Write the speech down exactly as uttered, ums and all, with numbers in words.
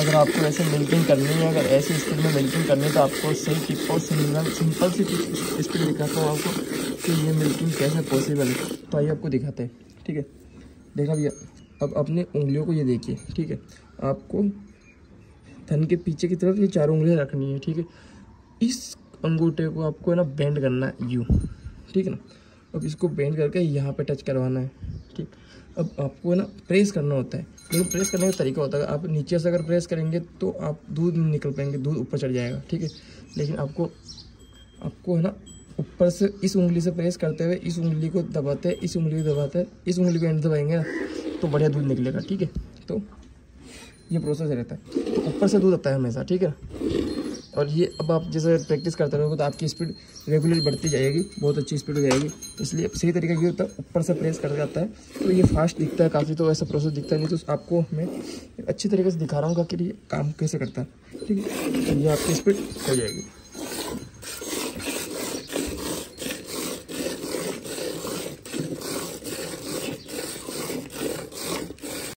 अगर आपको ऐसे मिल्किंग करनी है, अगर ऐसे स्पीड में मिल्किंग करनी है तो आपको सही टिप और सिंपल सी स्पीड दिखाता हूँ आपको कि ये मिल्किंग कैसे पॉसिबल है। तो आइए आपको दिखाते हैं, ठीक है। देखा भैया, अब अपने उंगलियों को ये देखिए, ठीक है। आपको थन के पीछे की तरफ ये चारों उंगलियाँ रखनी है, ठीक है। इस अंगूठे को आपको है ना बेंड करना है यू, ठीक है ना। अब इसको बेंड करके यहाँ पे टच करवाना है, ठीक। अब आपको है ना प्रेस करना होता है, लेकिन प्रेस करने का तरीका होता है। आप नीचे से अगर प्रेस करेंगे तो आप दूध नहीं निकल पाएंगे, दूध ऊपर चढ़ जाएगा, ठीक है। लेकिन आपको आपको है ना ऊपर से इस उंगली से प्रेस करते हुए इस उंगली को दबाते हैं, इस उंगली को दबाते हैं, इस उंगली को एंड दबाएंगे ना तो बढ़िया दूध निकलेगा, ठीक है। तो ये प्रोसेस रहता है, तो ऊपर से दूध आता है हमेशा, ठीक है। और ये अब आप जैसे प्रैक्टिस करते रहोगे तो आपकी स्पीड रेगुलर बढ़ती जाएगी, बहुत अच्छी स्पीड हो जाएगी। इसलिए सही तरीका ये होता है, ऊपर से प्रेस करके आता है तो ये फास्ट दिखता है काफ़ी, तो ऐसा प्रोसेस दिखता नहीं। तो आपको मैं अच्छी तरीके से दिखा रहा हूँ कि ये काम कैसे करता है, ठीक है। तो ये आपकी स्पीड हो जाएगी।